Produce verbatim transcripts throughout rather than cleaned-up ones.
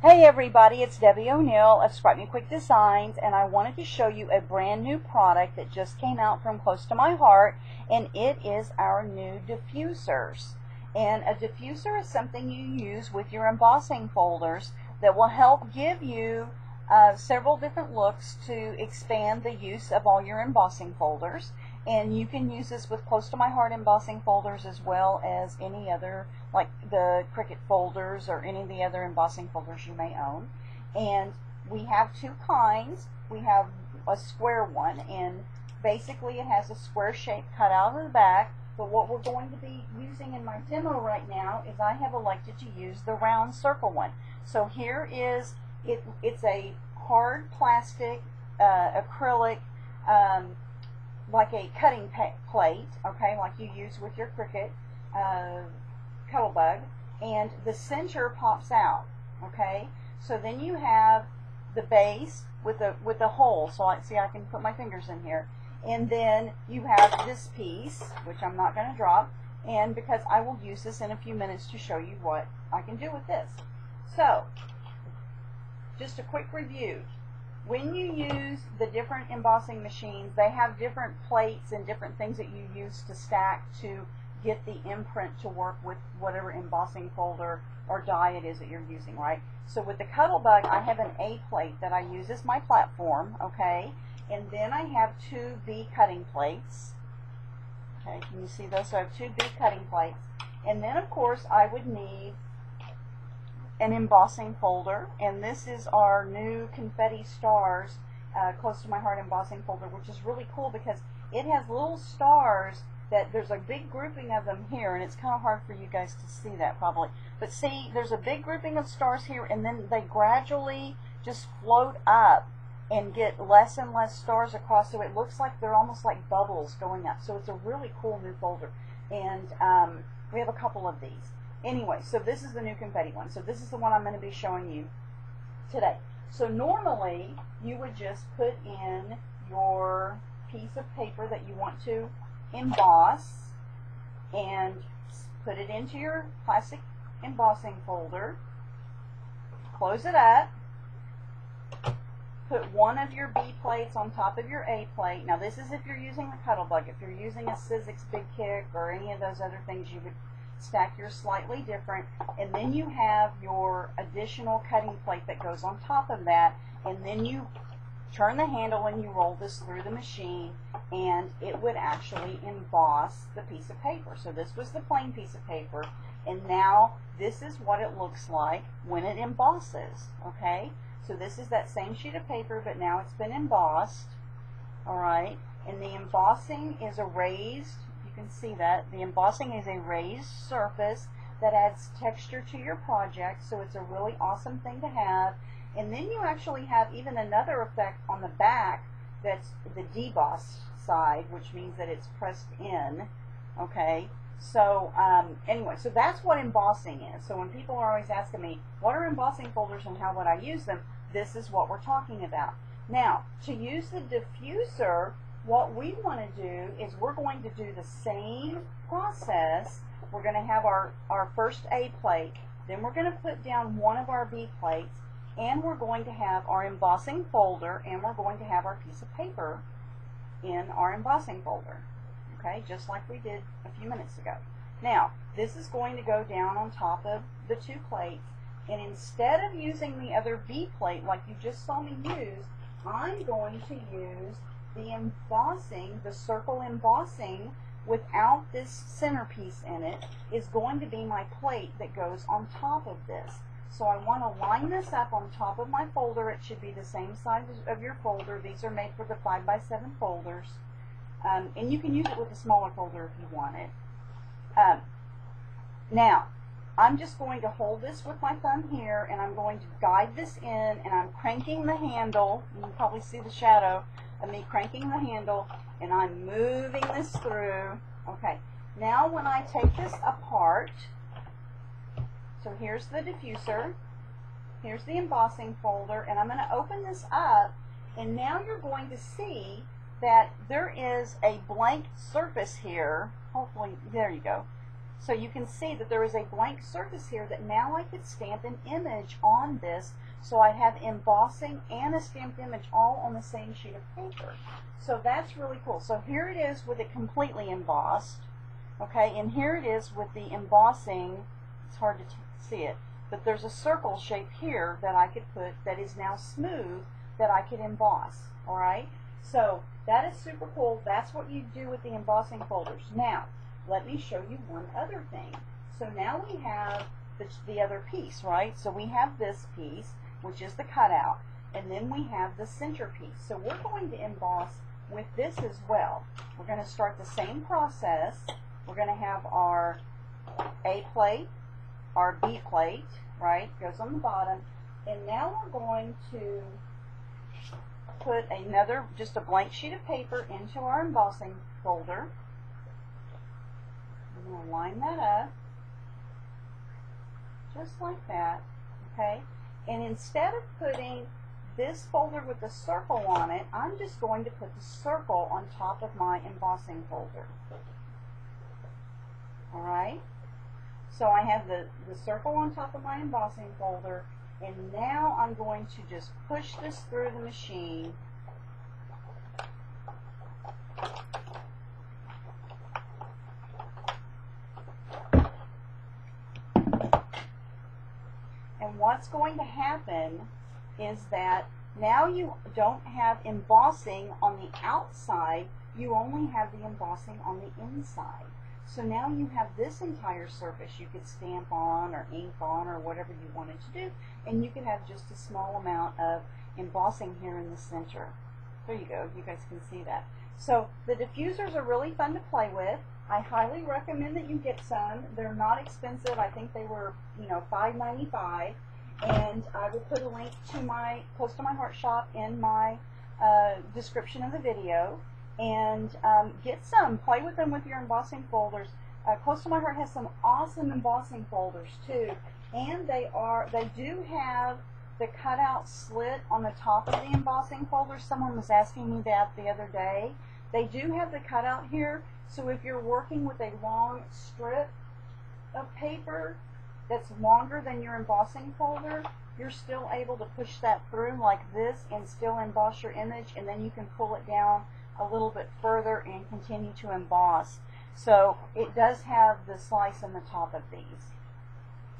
Hey everybody, it's Debbie O'Neill of Scrap Me Quick Designs, and I wanted to show you a brand new product that just came out from Close to My Heart, and it is our new diffusers. And a diffuser is something you use with your embossing folders that will help give you uh, several different looks to expand the use of all your embossing folders. And you can use this with Close to My Heart embossing folders as well as any other, like the Cricut folders or any of the other embossing folders you may own. And we have two kinds. We have a square one, and basically it has a square shape cut out of the back. But what we're going to be using in my demo right now is I have elected to use the round circle one. So here is, it, it's a hard plastic, uh, acrylic, um, like a cutting plate, okay, like you use with your Cricut uh, Cuttlebug, and the center pops out, okay? So then you have the base with a, with a hole, so I, see I can put my fingers in here, and then you have this piece, which I'm not going to drop, and because I will use this in a few minutes to show you what I can do with this. So, just a quick review. When you use the different embossing machines, they have different plates and different things that you use to stack to get the imprint to work with whatever embossing folder or die it is that you're using, right? So with the Cuttlebug, I have an A plate that I use as my platform, okay? And then I have two B cutting plates. Okay, can you see those? So I have two B cutting plates. And then, of course, I would need an embossing folder, and this is our new confetti stars uh, Close to My Heart embossing folder, which is really cool because it has little stars that there's a big grouping of them here, and it's kind of hard for you guys to see that probably, but see, there's a big grouping of stars here, and then they gradually just float up and get less and less stars across, so it looks like they're almost like bubbles going up. So it's a really cool new folder, and um, we have a couple of these. Anyway, so this is the new confetti one. So this is the one I'm going to be showing you today. So normally, you would just put in your piece of paper that you want to emboss and put it into your plastic embossing folder, close it up, put one of your B plates on top of your A plate. Now this is if you're using the Cuttlebug. If you're using a Sizzix Big Kick or any of those other things, you would stack yours slightly different, and then you have your additional cutting plate that goes on top of that, and then you turn the handle and you roll this through the machine, and it would actually emboss the piece of paper. So this was the plain piece of paper, and now this is what it looks like when it embosses, okay? So this is that same sheet of paper, but now it's been embossed, all right? And the embossing is a raised, can see that the embossing is a raised surface that adds texture to your project, so it's a really awesome thing to have. And then you actually have even another effect on the back, that's the debossed side, which means that it's pressed in, okay? So um, anyway, so that's what embossing is. So when people are always asking me, what are embossing folders and how would I use them, this is what we're talking about. Now, to use the diffuser, what we want to do is we're going to do the same process. We're going to have our, our first A plate, then we're going to put down one of our B plates, and we're going to have our embossing folder, and we're going to have our piece of paper in our embossing folder, okay, just like we did a few minutes ago. Now, this is going to go down on top of the two plates, and instead of using the other B plate like you just saw me use, I'm going to use the embossing, the circle embossing without this centerpiece in it, is going to be my plate that goes on top of this. So I want to line this up on top of my folder. It should be the same size of your folder. These are made for the five by seven folders. Um, and you can use it with a smaller folder if you want it. Um, now, I'm just going to hold this with my thumb here, and I'm going to guide this in, and I'm cranking the handle. You can probably see the shadow of me cranking the handle, and I'm moving this through. Okay, now when I take this apart, so here's the diffuser, here's the embossing folder, and I'm going to open this up, and now you're going to see that there is a blank surface here. Hopefully, there you go. So you can see that there is a blank surface here that now I could stamp an image on this, so I have embossing and a stamped image all on the same sheet of paper. So that's really cool. So here it is with it completely embossed, okay, and here it is with the embossing. It's hard to t see it, but there's a circle shape here that I could put that is now smooth that I could emboss, all right? So that is super cool. That's what you do with the embossing folders. Now, let me show you one other thing. So now we have the, the other piece, right? So we have this piece, which is the cutout, and then we have the center piece. So we're going to emboss with this as well. We're going to start the same process. We're going to have our A plate, our B plate, right? Goes on the bottom. And now we're going to put another, just a blank sheet of paper into our embossing folder. I'm going to line that up, just like that, okay? And instead of putting this folder with the circle on it, I'm just going to put the circle on top of my embossing folder. All right? So I have the, the circle on top of my embossing folder, and now I'm going to just push this through the machine. And what's going to happen is that now you don't have embossing on the outside, you only have the embossing on the inside. So now you have this entire surface you could stamp on or ink on or whatever you wanted to do, and you could have just a small amount of embossing here in the center. There you go, you guys can see that. So the diffusers are really fun to play with. I highly recommend that you get some. They're not expensive. I think they were, you know, five ninety-five, and I will put a link to my Close to My Heart shop in my uh, description of the video. And um, get some, play with them with your embossing folders. Uh, Close to My Heart has some awesome embossing folders too, and they are they do have the cutout slit on the top of the embossing folder. Someone was asking me that the other day. They do have the cutout here, so if you're working with a long strip of paper that's longer than your embossing folder, you're still able to push that through like this and still emboss your image, and then you can pull it down a little bit further and continue to emboss. So it does have the slice on the top of these.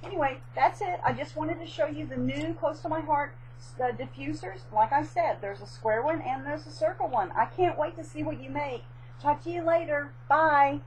Anyway, that's it. I just wanted to show you the new Close to My Heart uh, diffusers. Like I said, there's a square one and there's a circle one. I can't wait to see what you make. Talk to you later. Bye.